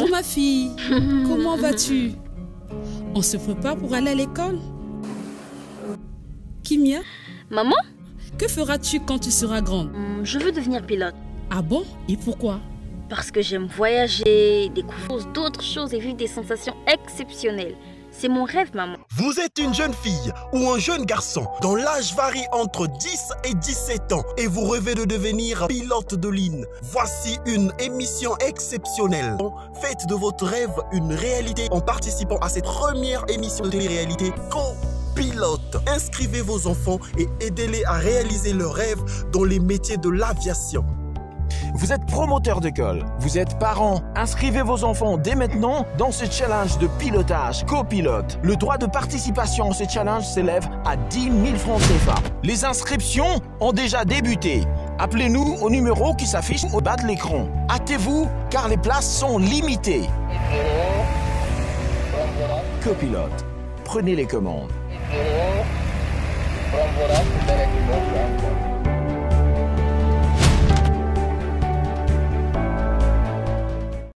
Bonjour ma fille, comment vas-tu? On se prépare pour aller à l'école. Kimia? Maman? Que feras-tu quand tu seras grande? Je veux devenir pilote. Ah bon? Et pourquoi? Parce que j'aime voyager, découvrir d'autres choses et vivre des sensations exceptionnelles. C'est mon rêve, maman. Vous êtes une jeune fille ou un jeune garçon dont l'âge varie entre 10 et 17 ans et vous rêvez de devenir pilote de ligne. Voici une émission exceptionnelle. Faites de votre rêve une réalité en participant à cette première émission de Télé réalité Copilote. Inscrivez vos enfants et aidez-les à réaliser leurs rêves dans les métiers de l'aviation. Vous êtes promoteur d'école, vous êtes parent. Inscrivez vos enfants dès maintenant dans ce challenge de pilotage copilote. Le droit de participation à ce challenge s'élève à 10 000 francs CFA. Les inscriptions ont déjà débuté. Appelez-nous au numéro qui s'affiche au bas de l'écran. Hâtez-vous car les places sont limitées. Copilote, prenez les commandes.